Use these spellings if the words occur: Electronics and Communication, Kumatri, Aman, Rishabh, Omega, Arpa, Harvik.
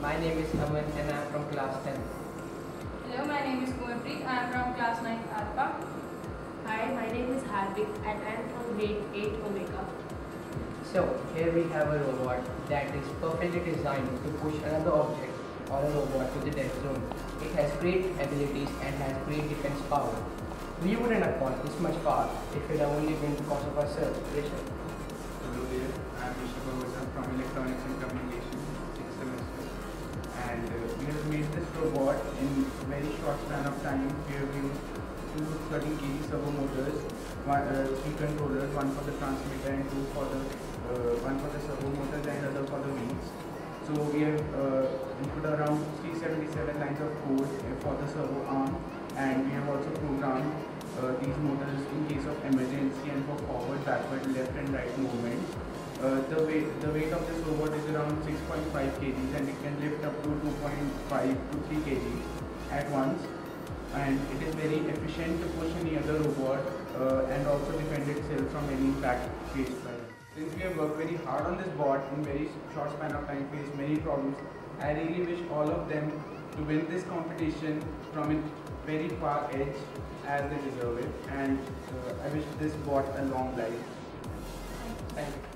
My name is Aman and I am from class 10. Hello, my name is Kumatri. I am from class 9 Arpa. Hi, my name is Harvik and I am from grade 8 Omega. So, here we have a robot that is perfectly designed to push another object or a robot to the dead zone. It has great abilities and has great defense power. We wouldn't have gone this much far if it had only been because of ourselves, Rishabh. Hello there, I am Rishabh from Electronics and Communication. And we have made this robot in very short span of time. We have used 230 kg servo motors, three controllers, one for the transmitter and two for the one for the servo motors and other for the wheels. So we have input around 377 lines of code for the servo arm, and we have also programmed these motors in case of emergency and for forward, backward, left and right movements. The weight of this robot is around 6.5 kg and it can lift up to 2.5 to 3 kg at once, and it is very efficient to push any other robot and also defend itself from any impact faced by it. Since we have worked very hard on this bot in very short span of time, faced many problems, I really wish all of them to win this competition from a very far edge as they deserve it, and I wish this bot a long life. Thank you.